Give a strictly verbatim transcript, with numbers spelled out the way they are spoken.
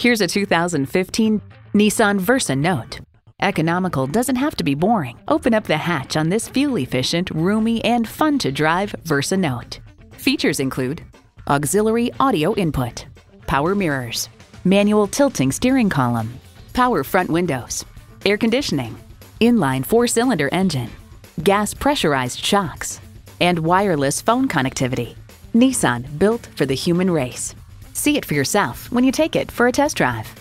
Here's a two thousand fifteen Nissan Versa Note. Economical doesn't have to be boring. Open up the hatch on this fuel-efficient, roomy, and fun-to-drive Versa Note. Features include auxiliary audio input, power mirrors, manual tilting steering column, power front windows, air conditioning, inline four-cylinder engine, gas pressurized shocks, and wireless phone connectivity. Nissan, built for the human race. See it for yourself when you take it for a test drive.